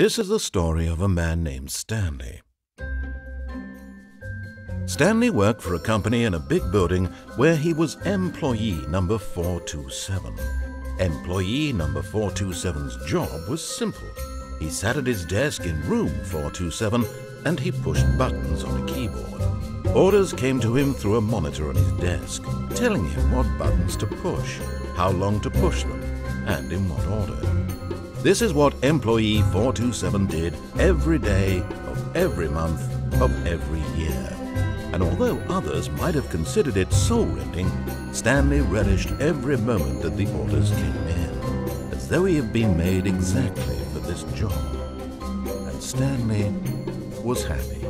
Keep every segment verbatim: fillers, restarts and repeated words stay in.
This is the story of a man named Stanley. Stanley worked for a company in a big building where he was employee number four two seven. Employee number four two seven's job was simple. He sat at his desk in room four two seven and he pushed buttons on a keyboard. Orders came to him through a monitor on his desk, telling him what buttons to push, how long to push them, and in what order. This is what employee four two seven did every day of every month of every year. And although others might have considered it soul-rending, Stanley relished every moment that the orders came in, as though he had been made exactly for this job. And Stanley was happy.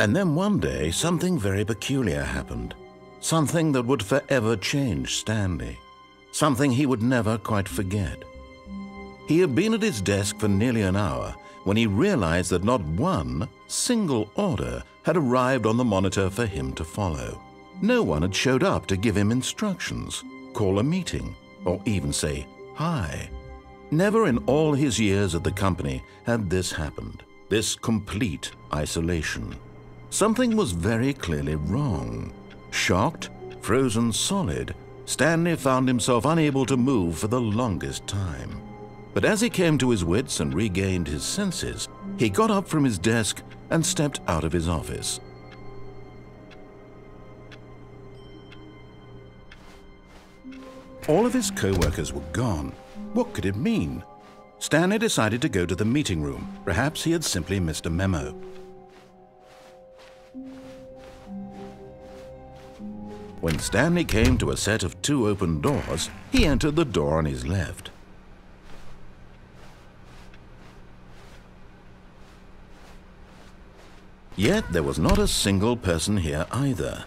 And then one day, something very peculiar happened. Something that would forever change Stanley. Something he would never quite forget. He had been at his desk for nearly an hour when he realized that not one single order had arrived on the monitor for him to follow. No one had showed up to give him instructions, call a meeting, or even say hi. Never in all his years at the company had this happened, this complete isolation. Something was very clearly wrong. Shocked, frozen solid, Stanley found himself unable to move for the longest time. But as he came to his wits and regained his senses, he got up from his desk and stepped out of his office. All of his co-workers were gone. What could it mean? Stanley decided to go to the meeting room. Perhaps he had simply missed a memo. When Stanley came to a set of two open doors, he entered the door on his left. Yet there was not a single person here either.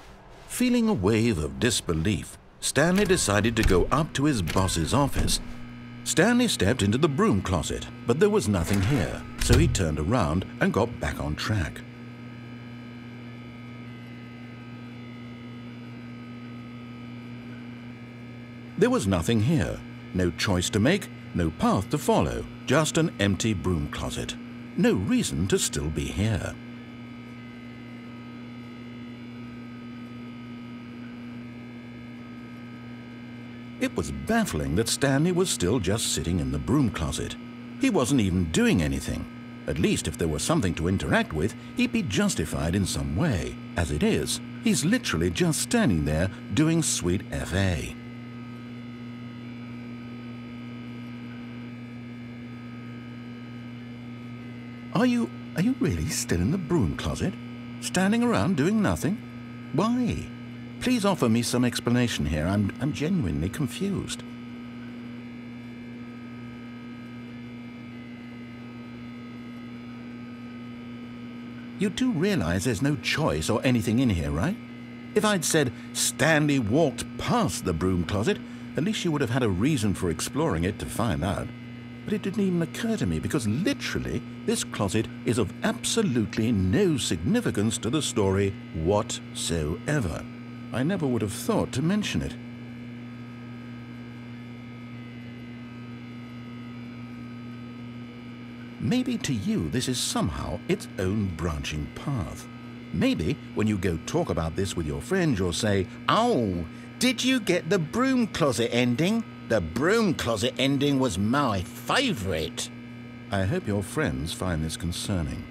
Feeling a wave of disbelief, Stanley decided to go up to his boss's office. Stanley stepped into the broom closet, but there was nothing here, so he turned around and got back on track. There was nothing here. No choice to make, no path to follow, just an empty broom closet. No reason to still be here. It was baffling that Stanley was still just sitting in the broom closet. He wasn't even doing anything. At least if there were something to interact with, he'd be justified in some way. As it is, he's literally just standing there doing sweet F A. Are you, are you really still in the broom closet? Standing around doing nothing? Why? Please offer me some explanation here. I'm, I'm genuinely confused. You do realize there's no choice or anything in here, right? If I'd said Stanley walked past the broom closet, at least you would have had a reason for exploring it to find out. But it didn't even occur to me because literally this closet is of absolutely no significance to the story whatsoever. I never would have thought to mention it. Maybe to you this is somehow its own branching path. Maybe when you go talk about this with your friends you'll say, "Oh, did you get the broom closet ending? The broom closet ending was my favorite." I hope your friends find this concerning.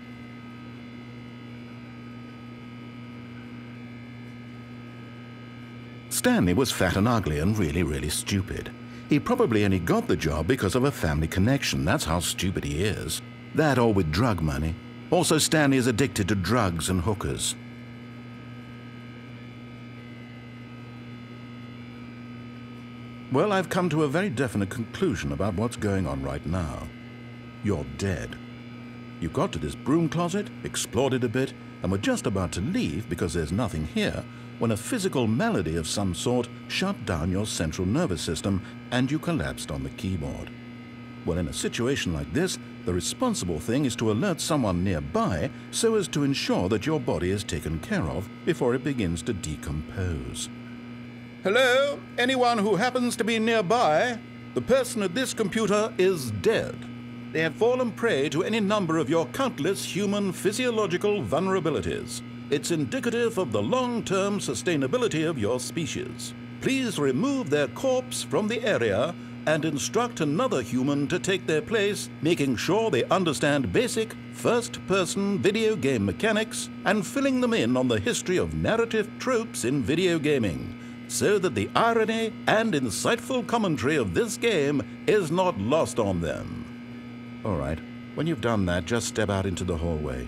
Stanley was fat and ugly and really, really stupid. He probably only got the job because of a family connection. That's how stupid he is. That or with drug money. Also, Stanley is addicted to drugs and hookers. Well, I've come to a very definite conclusion about what's going on right now. You're dead. You got to this broom closet, explored it a bit, and were just about to leave because there's nothing here, when a physical malady of some sort shut down your central nervous system and you collapsed on the keyboard. Well, in a situation like this, the responsible thing is to alert someone nearby so as to ensure that your body is taken care of before it begins to decompose. Hello? Anyone who happens to be nearby? The person at this computer is dead. They have fallen prey to any number of your countless human physiological vulnerabilities. It's indicative of the long-term sustainability of your species. Please remove their corpse from the area and instruct another human to take their place, making sure they understand basic first-person video game mechanics and filling them in on the history of narrative tropes in video gaming, so that the irony and insightful commentary of this game is not lost on them. All right, when you've done that, just step out into the hallway.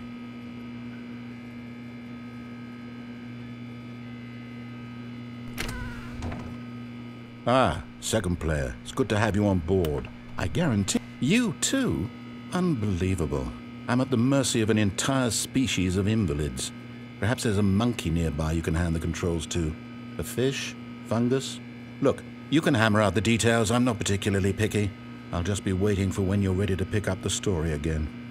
Ah, second player. It's good to have you on board. I guarantee you too? Unbelievable. I'm at the mercy of an entire species of invalids. Perhaps there's a monkey nearby you can hand the controls to. A fish? Fungus? Look, you can hammer out the details. I'm not particularly picky. I'll just be waiting for when you're ready to pick up the story again.